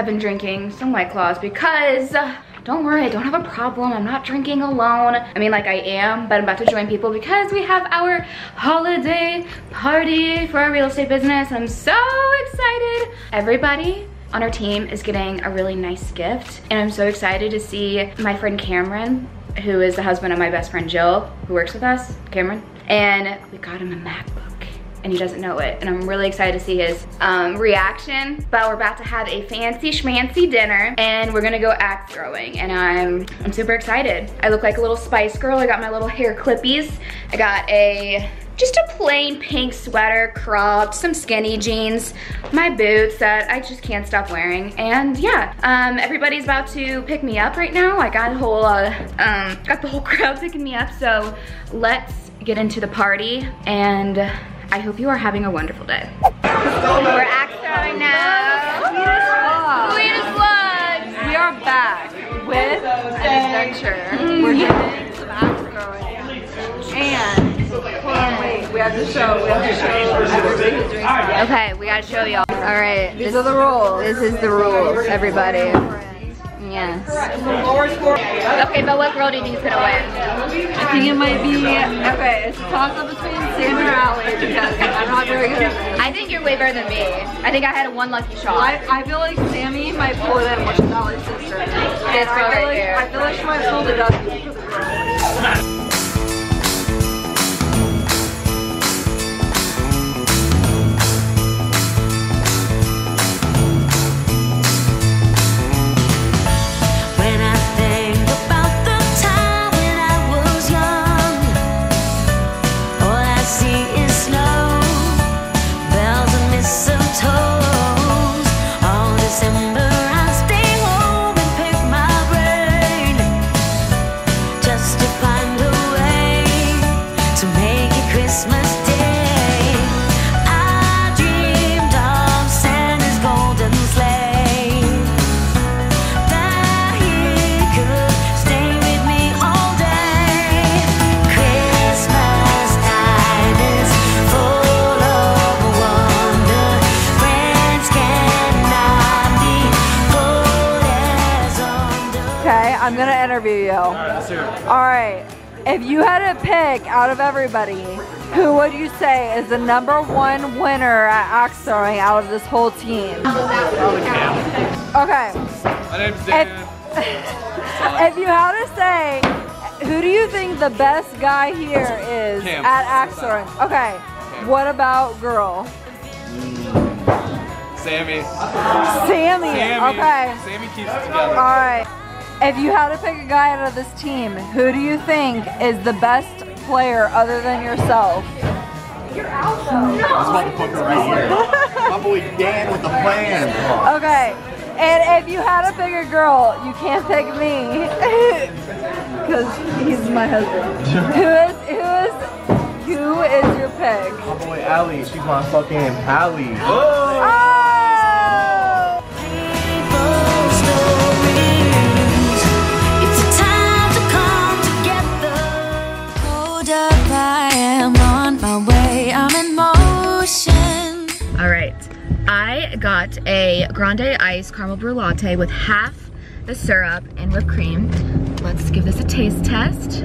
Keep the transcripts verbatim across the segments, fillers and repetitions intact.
have been drinking some White Claws because, don't worry, I don't have a problem. I'm not drinking alone. I mean, like, I am, but I'm about to join people because we have our holiday party for our real estate business. And I'm so excited. Everybody on our team is getting a really nice gift. And I'm so excited to see my friend Cameron, who is the husband of my best friend Jill, who works with us, Cameron. And we got him a MacBook. And he doesn't know it. And I'm really excited to see his um, reaction. But we're about to have a fancy schmancy dinner and we're gonna go axe throwing. And I'm I'm super excited. I look like a little Spice Girl. I got my little hair clippies. I got a, just a plain pink sweater, cropped, some skinny jeans, my boots that I just can't stop wearing. And yeah, um, everybody's about to pick me up right now. I got a whole, uh, um, got the whole crowd picking me up. So let's get into the party and I hope you are having a wonderful day. We're axe throwing now. Sweetest vlogs. We are back with an adventure. We're doing some axe throwing. And, hold on, wait. We have to show. We have to show. Okay, we gotta show y'all. All right. These are the rules. This is the rules, everybody. Yes. Okay, but what girl do you think is gonna win? I think it might be, okay, it's a toss up between Sam or Allie because I'm not very good at it. I think you're way better than me. I think I had one lucky shot. Well, I, I feel like Sammy might pull it in, which is Allie's sister. This girl right like, there. I feel like she might pull the dust. I'm gonna interview you. All right, let's hear it. All right, if you had to pick out of everybody, who would you say is the number one winner at axe throwing out of this whole team? Probably Cam. Okay. My name's Dan. If, if you had to say, who do you think the best guy here is Cam. At axe throwing? Okay. Cam. What about girl? Sammy. Sammy. Sammy. Okay. Sammy keeps it together. All right. If you had to pick a guy out of this team, who do you think is the best player other than yourself? You're out though. No. This motherfucker right here. My boy Dan with the plan. Okay. And if you had to pick a girl, you can't pick me. Because he's my husband. Who is, who is, who is your pick? My boy Allie. She's my fucking Allie. Oh! Oh! I got a grande ice caramel brew latte with half the syrup and whipped cream. Let's give this a taste test.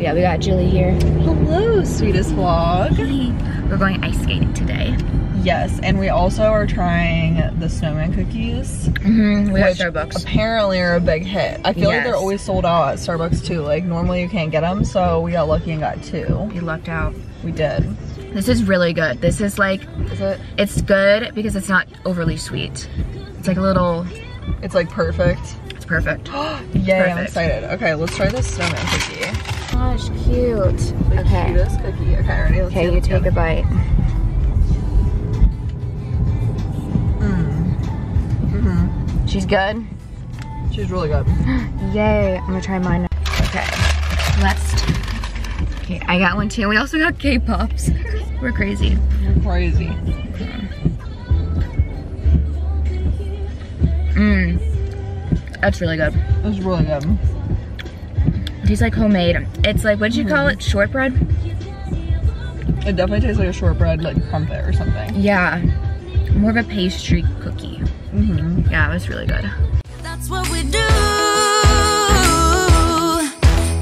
Yeah, we got Julie here. Hello, sweetest vlog. Hey. We're going ice skating today. Yes, and we also are trying the snowman cookies. Mm-hmm, we have Starbucks. Apparently are a big hit. I feel yes. like they're always sold out at Starbucks too. Like normally you can't get them, so we got lucky and got two. You lucked out. We did. This is really good. This is like, is it? It's good because it's not overly sweet. It's like a little. It's like perfect. It's perfect. Yay, perfect. I'm excited. Okay, let's try this snowman cookie. Gosh, cute. The okay. cutest cookie. Okay, ready? Let's okay, you take a bite. Mm. Mm-hmm. She's good? She's really good. Yay, I'm gonna try mine. Okay, let's. Okay, I got one too. We also got K-pops. We're crazy. We're crazy. Mmm. Mm. That's really good. That's really good. It tastes like homemade. It's like, what did mm-hmm. you call it? Shortbread? It definitely tastes like a shortbread, like crumpet or something. Yeah. More of a pastry cookie. Mm-hmm. yeah, it was really good. That's what we do.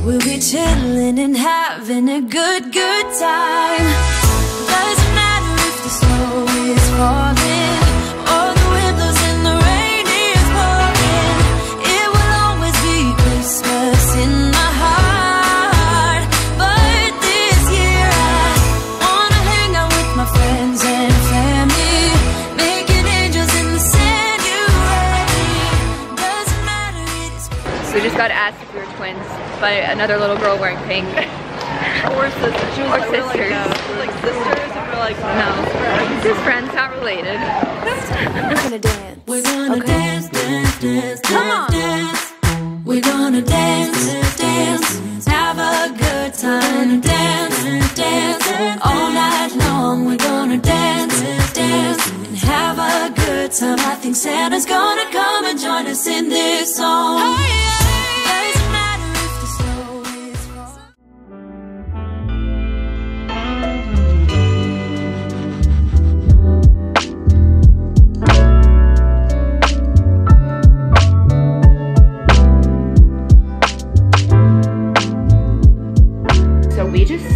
We'll be chilling and having a good, good time. Doesn't matter if the snow is falling or the wind blows and the rain is pouring. It will always be Christmas in my heart. But this year I wanna hang out with my friends and family, making angels in the sanctuary. Doesn't matter, it is Christmas. So we just got asked if we were twins by another little girl wearing pink. Or sisters. She was or like, sisters. We're like, no. We're like sisters, and we're like, no. Friends. Just friends, not related. We're gonna dance. We're gonna okay. dance, dance, dance, Come on. dance. We're gonna dance, dance, have a good time. Dance, dance, all night long. We're gonna dance, dance, and have a good time. I think Santa's gonna come and join us in this song. Hey!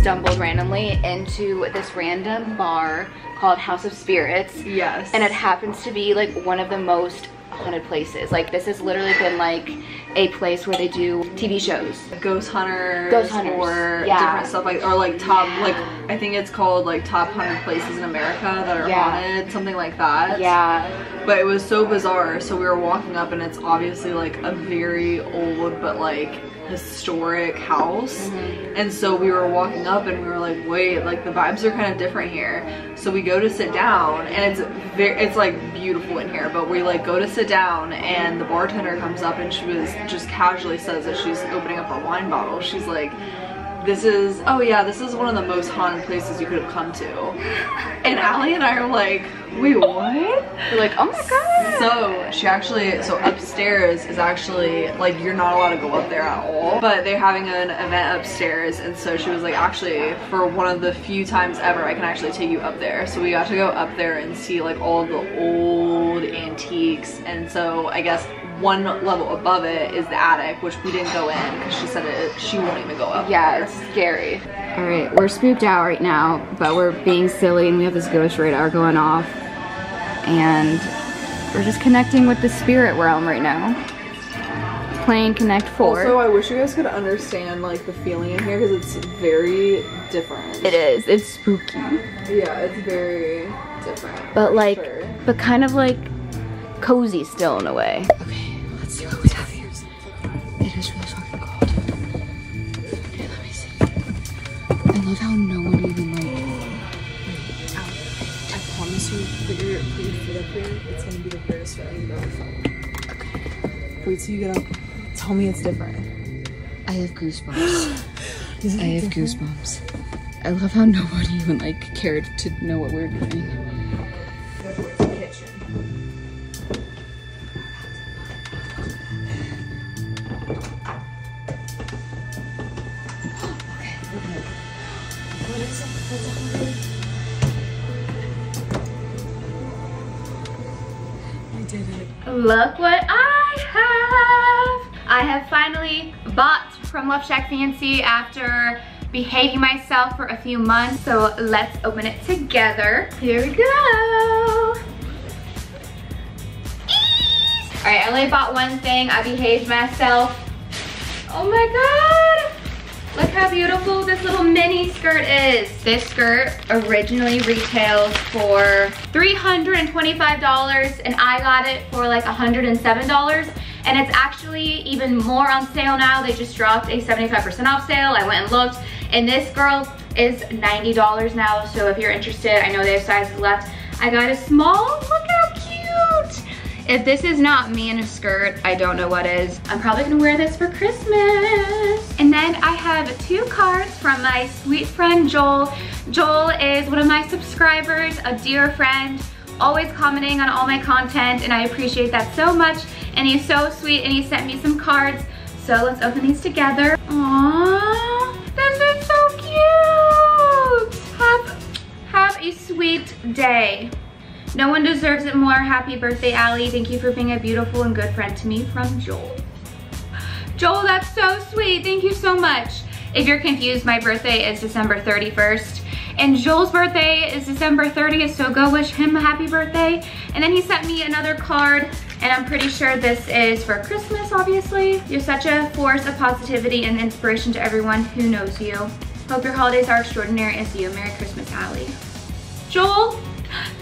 Stumbled randomly into this random bar called House of Spirits. Yes. And it happens to be like one of the most haunted places. Like this has literally been like a place where they do T V shows. Ghost hunters. Ghost hunters. Or yeah. different stuff like, or like top, yeah. like I think it's called like top one hundred places in America that are yeah. haunted, something like that. Yeah. But it was so bizarre. So we were walking up and it's obviously like a very old, but like historic house, mm-hmm. and so we were walking up and we were like, wait, like the vibes are kind of different here. So we go to sit down and it's very, it's like beautiful in here, but we like go to sit down and the bartender comes up and she was just casually says that she's opening up a wine bottle. She's like, this is, oh yeah, this is one of the most haunted places you could have come to. And Allie and I are like, wait, what? We're like, oh my god. So she actually, so upstairs is actually, like you're not allowed to go up there at all, but they're having an event upstairs. And so she was like, actually, for one of the few times ever, I can actually take you up there. So we got to go up there and see like all the old antiques. And so I guess one level above it is the attic, which we didn't go in because she said it, she won't even go up. Yeah, there. It's scary. All right, we're spooked out right now, but we're being silly and we have this ghost radar going off. And we're just connecting with the spirit realm right now. Playing Connect four. Also, I wish you guys could understand like the feeling in here because it's very different. It is. It's spooky. Yeah, it's very different. But like, sure. but kind of like cozy still in a way. Okay, let's see what we have here. It is really fucking cold. Okay, let me see. I love how no one even like. Once you put your, put your foot up here, it's going to be the weirdest feeling you've ever felt. Okay. Wait till you get up. Tell me it's different. I have goosebumps. I have different? goosebumps. I love how nobody even like cared to know what we were doing. Look what I have! I have finally bought from Love Shack Fancy after behaving myself for a few months. So let's open it together. Here we go! Eee! All right, I only bought one thing. I behaved myself. Oh my god! Look how beautiful this little mini skirt is. This skirt originally retails for three hundred twenty-five dollars and I got it for like one hundred seven dollars, and it's actually even more on sale now. They just dropped a seventy-five percent off sale. I went and looked and this girl is ninety dollars now, so if you're interested, I know they have sizes left. I got a small. Look how cute. If this is not me in a skirt, I don't know what is. I'm probably gonna wear this for Christmas. And then I have two cards from my sweet friend Joel. Joel is one of my subscribers, a dear friend, always commenting on all my content, and I appreciate that so much. And he's so sweet, and he sent me some cards. So let's open these together. Aww, this is so cute. Have, have a sweet day. No one deserves it more. Happy birthday, Allie. Thank you for being a beautiful and good friend to me. From Joel. Joel, that's so sweet. Thank you so much. If you're confused, my birthday is December thirty-first. And Joel's birthday is December thirtieth, so go wish him a happy birthday. And then he sent me another card, and I'm pretty sure this is for Christmas, obviously. You're such a force of positivity and inspiration to everyone who knows you. Hope your holidays are extraordinary as you. Merry Christmas, Allie. Joel,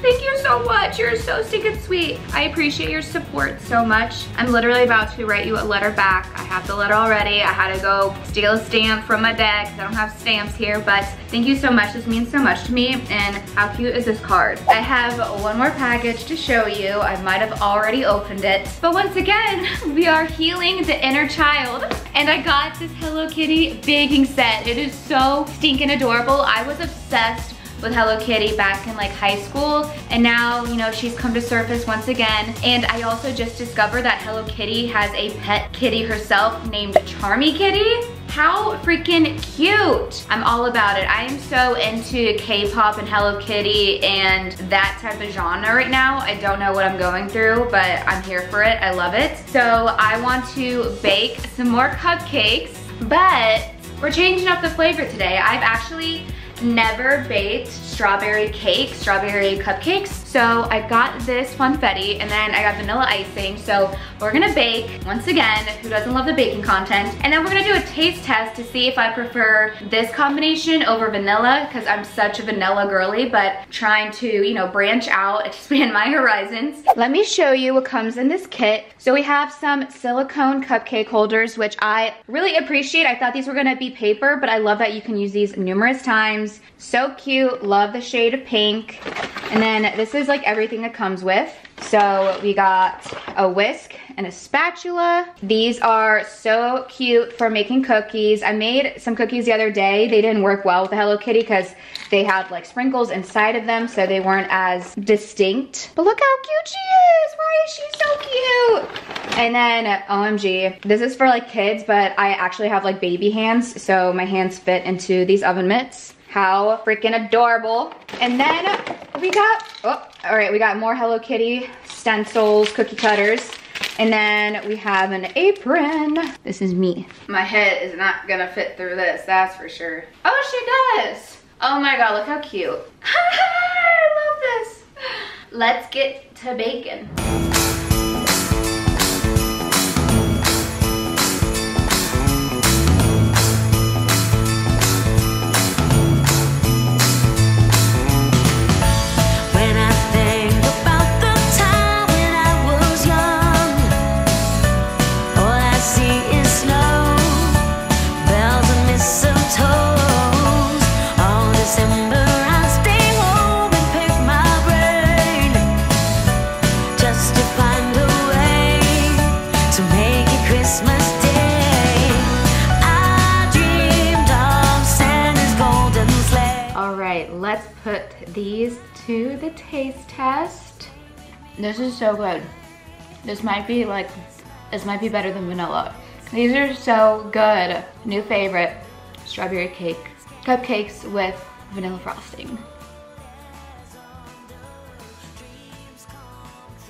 thank you so much. You're so stinking sweet. I appreciate your support so much. I'm literally about to write you a letter back. I have the letter already. I had to go steal a stamp from my bag because I don't have stamps here, but thank you so much. This means so much to me. And how cute is this card? I have one more package to show you. I might have already opened it. But once again, we are healing the inner child. And I got this Hello Kitty baking set. It is so stinking adorable. I was obsessed with Hello Kitty back in like high school, and now, you know, she's come to surface once again. And I also just discovered that Hello Kitty has a pet kitty herself named Charmy Kitty. How freaking cute. I'm all about it. I am so into K-pop and Hello Kitty and that type of genre right now. I don't know what I'm going through, but I'm here for it. I love it. So I want to bake some more cupcakes, but we're changing up the flavor today. I've actually never baked strawberry cake, strawberry cupcakes. So I got this funfetti, and then I got vanilla icing. So we're gonna bake, once again, who doesn't love the baking content? And then we're gonna do a taste test to see if I prefer this combination over vanilla, because I'm such a vanilla girly, but trying to, you know, branch out, expand my horizons. Let me show you what comes in this kit. So we have some silicone cupcake holders, which I really appreciate. I thought these were gonna be paper, but I love that you can use these numerous times. So cute, love the shade of pink. And then this is like everything that comes with. So we got a whisk and a spatula. These are so cute for making cookies. I made some cookies the other day. They didn't work well with the Hello Kitty because they had like sprinkles inside of them, so they weren't as distinct. But look how cute she is. Why is she so cute? And then, O M G, this is for like kids, but I actually have like baby hands, so my hands fit into these oven mitts. How freaking adorable. And then we got, oh, all right, we got more Hello Kitty stencils, cookie cutters. And then we have an apron. This is me. My head is not gonna fit through this, that's for sure. Oh, she does. Oh my God, look how cute. I love this. Let's get to bacon. Let's put these to the taste test. This is so good. This might be like, this might be better than vanilla. These are so good. New favorite, strawberry cake, cupcakes with vanilla frosting.